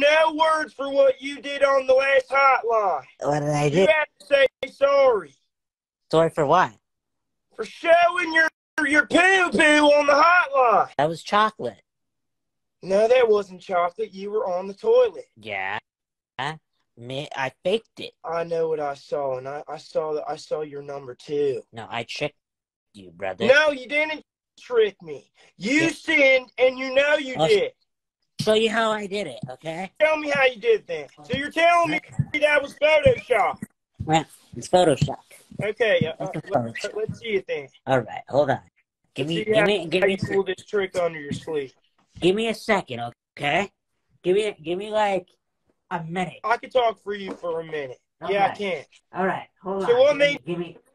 have no words for what you did on the last hotline. What did I do? You have to say sorry. Sorry for what? For showing your poo-poo on the hotline. That was chocolate. No, that wasn't chocolate. You were on the toilet. Yeah. Man, I faked it. I know what I saw, and I saw your number too. No, I tricked you, brother. No, you didn't trick me. You sinned, and you know you did. Show you how I did it, okay? Tell me how you did then. So you're telling me that was Photoshop. Well, it's Photoshop. Okay, let's see it then. All right, hold on. Give me a pull this trick under your sleeve. Give me a second, okay? Give me like a minute. I can talk for you for a minute. Yeah, I can. All right, hold on. So what made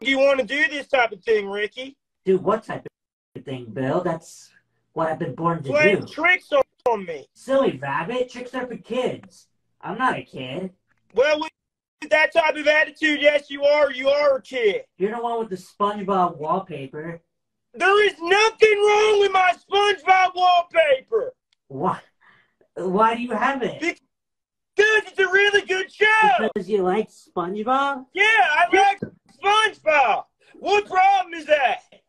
you want to do this type of thing, Ricky? Do what type of thing, Bill? That's what I've been born to do. Playing tricks on me. Silly rabbit, tricks are for kids. I'm not a kid. Well, with that type of attitude, yes, you are. You are a kid. You're the one with the SpongeBob wallpaper. There is nothing wrong with my SpongeBob wallpaper. What? Why do you have it? Because it's a really good show. Because you like SpongeBob? Yeah, I like SpongeBob. What problem is that?